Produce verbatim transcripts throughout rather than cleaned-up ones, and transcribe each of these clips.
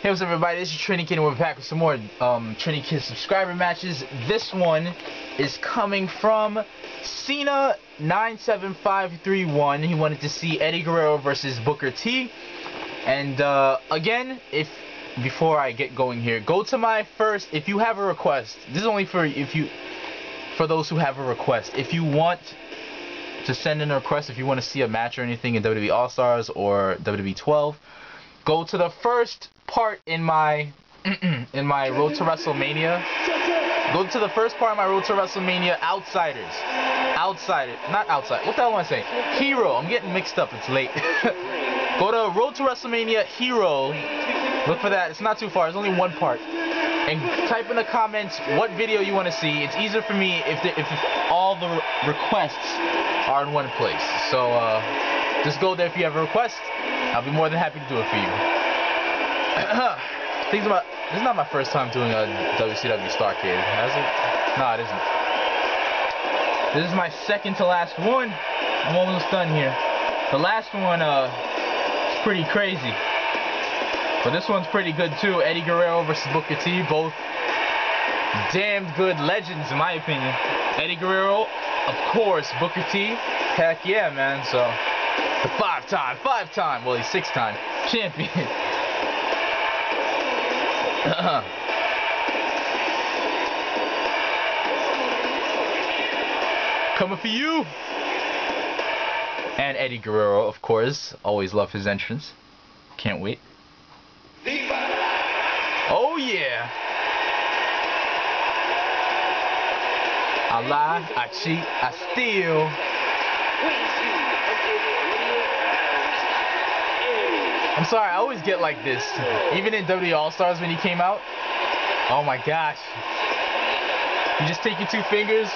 Hey, what's up, everybody? This is TriniKid, and we're back with some more um, TriniKid subscriber matches. This one is coming from Cena nine seven five three one. He wanted to see Eddie Guerrero versus Booker T. And uh, again, if before I get going here, go to my first. If you have a request, this is only for if you, for those who have a request. If you want to send in a request, if you want to see a match or anything in W W E All Stars or W W E twelve. Go to the first part in my in my Road to WrestleMania. Go to the first part of my Road to WrestleMania. Outsiders, outsider, not outside. What the hell am I saying? Hero. I'm getting mixed up. It's late. Go to Road to WrestleMania Hero. Look for that. It's not too far. There's only one part. And type in the comments what video you want to see. It's easier for me if the, if all the re requests are in one place. So uh, just go there if you have a request. I'll be more than happy to do it for you. Things about this is not my first time doing a W C W Starrcade, has it? No, it isn't. This is my second to last one. I'm almost done here. The last one uh, is pretty crazy, but this one's pretty good too. Eddie Guerrero versus Booker T, both damn good legends in my opinion. Eddie Guerrero, of course. Booker T, heck yeah, man. So. The five-time, five-time, well, he's six-time champion. Coming for you. And Eddie Guerrero, of course. Always love his entrance. Can't wait. Oh, yeah. I lie, I cheat, I steal. I'm sorry, I always get like this. Even in W W E All Stars when he came out. Oh my gosh. You just take your two fingers,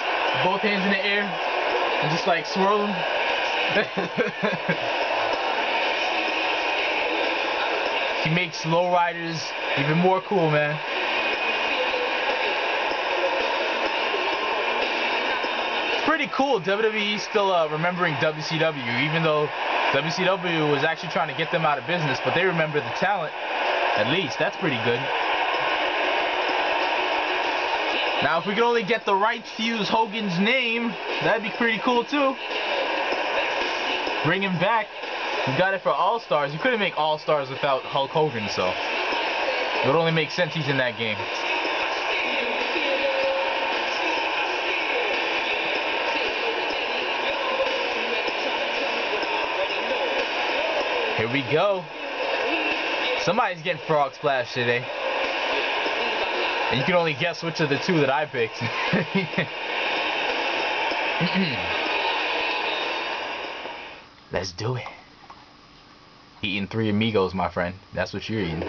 both hands in the air, and just like swirl them. He makes low riders even more cool, man. Pretty cool. W W E still uh, remembering W C W, even though W C W was actually trying to get them out of business, but they remember the talent. At least that's pretty good. Now, if we could only get the rights to use Hogan's name, that'd be pretty cool too. Bring him back. We got it for All Stars. You couldn't make All Stars without Hulk Hogan, so it would only make sense he's in that game. Here we go. Somebody's getting frog splash today. And you can only guess which of the two that I picked. Let's do it. Eating three amigos, my friend. That's what you're eating.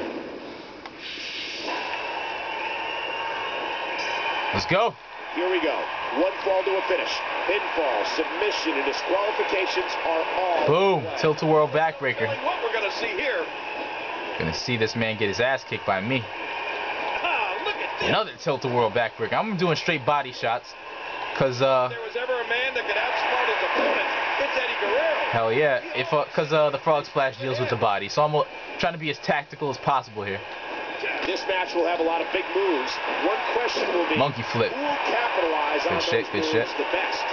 Let's go. Here we go. One fall to a finish. Pinfall, submission, and disqualifications are all. Boom. Right. Tilt-a-whirl backbreaker. And what we're going to see here. Going to see this man get his ass kicked by me. Ah, look at this. Another tilt-a-whirl backbreaker. I'm doing straight body shots. Because, uh. If there was ever a man that could outsmart his opponent, it's Eddie Guerrero. Hell yeah. Because uh, uh, the frog splash deals with the body. So I'm uh, trying to be as tactical as possible here. This match will have a lot of big moves. One question will be monkey flip. Who will capitalize good on shit, those good moves shit. The best?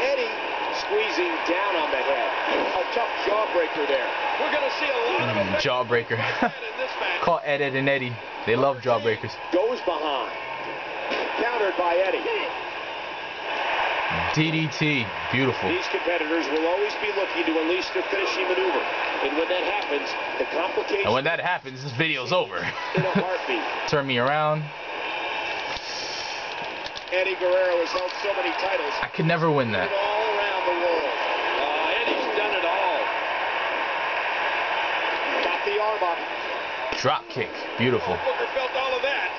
Eddie squeezing down on the head. A tough jawbreaker there. We're going to see a lot mm, of jawbreaker. Caught Ed, Ed, and Eddie. They love jawbreakers. Goes behind. Countered by Eddie. D D T. Beautiful. These competitors will always be looking to unleash their finishing maneuver. And when that happens, the complications... And when that happens, this video's over. In a heartbeat. Turn me around. Eddie Guerrero has held so many titles. I could never win that. All around the world. Uh, Eddie's done it all. Got the arm up. Drop kick. Beautiful. Booker felt all of that.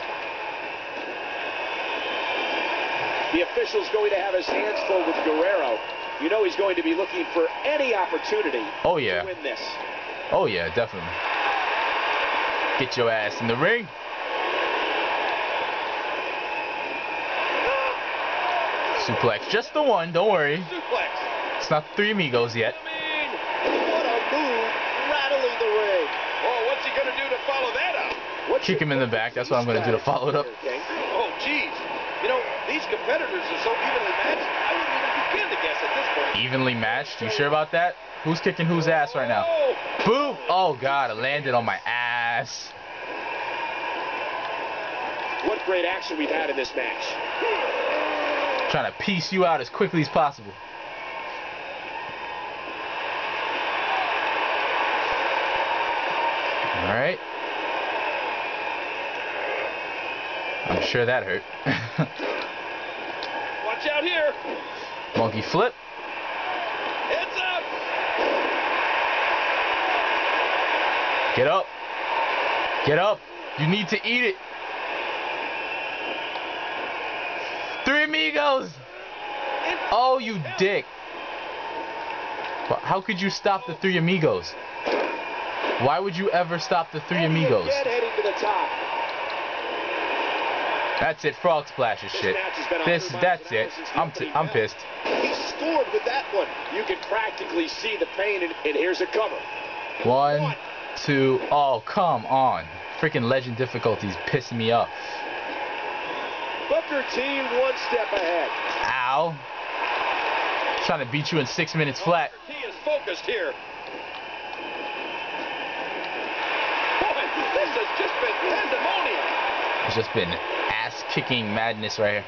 The official's going to have his hands full with Guerrero. You know he's going to be looking for any opportunity oh, yeah. to win this. Oh, yeah, definitely. Get your ass in the ring. Suplex. Just the one, don't worry. Suplex. It's not three amigos yet. I mean, what a move, rattling the ring. Oh, what's he going to do to follow that up? kick him in the back. That's what I'm going to do to follow it up. Oh, geez. You know, these competitors are so evenly matched, I wouldn't even begin to guess at this point. Evenly matched? You sure about that? Who's kicking whose ass right now? Boom! Oh, God, I landed on my ass. What great action we've had in this match. Trying to piece you out as quickly as possible. All right. I'm sure that hurt. Watch out here. Monkey flip. Heads up. Get up. Get up. You need to eat it. Three amigos. Oh, you dick. But how could you stop the three amigos? Why would you ever stop the three amigos? That's it, frog splashes shit. This, that's it. I'm, t I'm pissed. He scored with that one. You can practically see the pain, and, and here's a cover. One, two, oh, come on. Freaking legend difficulties pissing me off. Booker T, one step ahead. Ow. I'm trying to beat you in six minutes flat. Booker T is focused here. This has just been pandemonium. It's just been ass-kicking madness right here.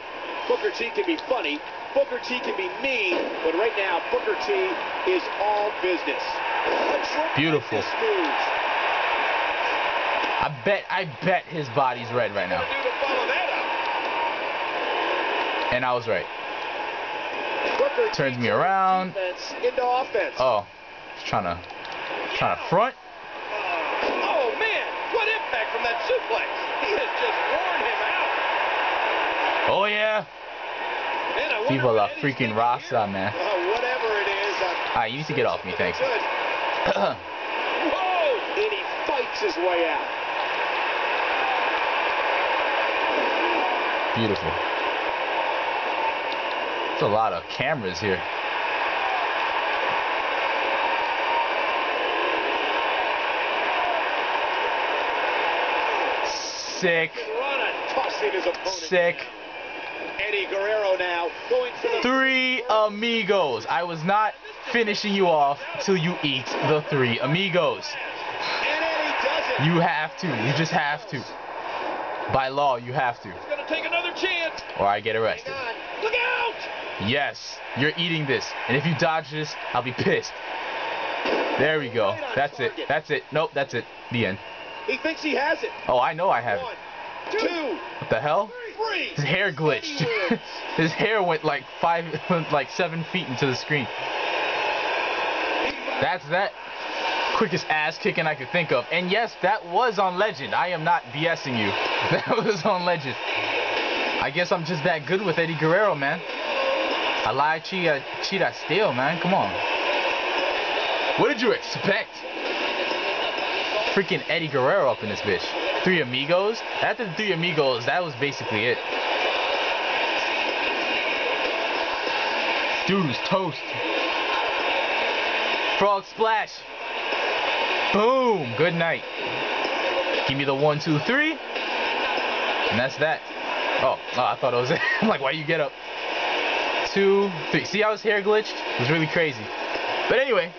Booker T can be funny. Booker T can be mean. But right now, Booker T is all business. Beautiful. I bet, I bet his body's red right now. And I was right. Booker turns me around. Into offense. Oh, he's trying to, trying to front. From that suplex, he has just worn him out. Oh yeah. People are freaking Rasa, man. Uh, whatever it is. Alright, you need to get off me, thanks. Whoa! And he fights his way out. Beautiful. There's a lot of cameras here. Sick. Sick. Eddie Guerrero now going for the three amigos. I was not finishing you off till you eat the three amigos. And Eddie does it. You have to. You just have to. By law, you have to. It's gonna take another chance. Or I get arrested. Look out! Yes, you're eating this. And if you dodge this, I'll be pissed. There we go. That's it. That's it. Nope, that's it. The end. He thinks he has it. Oh, I know I have One, it. Two. What the hell? Three. His hair glitched. His hair went like five, like seven feet into the screen. That's that quickest ass kicking I could think of. And yes, that was on Legend. I am not BSing you. That was on Legend. I guess I'm just that good with Eddie Guerrero, man. I lie, cheat, I, cheat, I steal, man. Come on. What did you expect? Freaking Eddie Guerrero up in this bitch. Three amigos? After the three amigos, that was basically it. Dude was toast. Frog splash. Boom. Good night. Give me the one, two, three. And that's that. Oh, oh I thought it was it. I'm like, why you get up? Two, three. See how his hair glitched? It was really crazy. But anyway.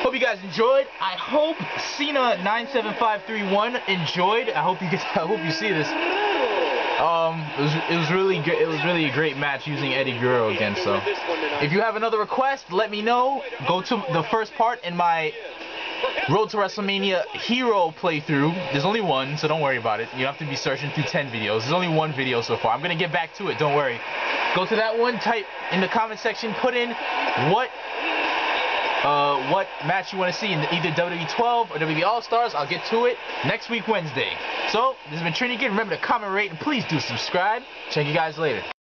Hope you guys enjoyed. I hope Cena nine seven five three one enjoyed. I hope you guys, I hope you see this. Um, it was, it was really good. It was really a great match using Eddie Guerrero again. So, if you have another request, let me know. Go to the first part in my Road to WrestleMania Hero playthrough. There's only one, so don't worry about it. You have to be searching through ten videos. There's only one video so far. I'm gonna get back to it. Don't worry. Go to that one. Type in the comment section. Put in what. Uh, what match you want to see in either W W E twelve or W W E All Stars. I'll get to it next week Wednesday. So, this has been TriniKid. Remember to comment, rate, and please do subscribe. Check you guys later.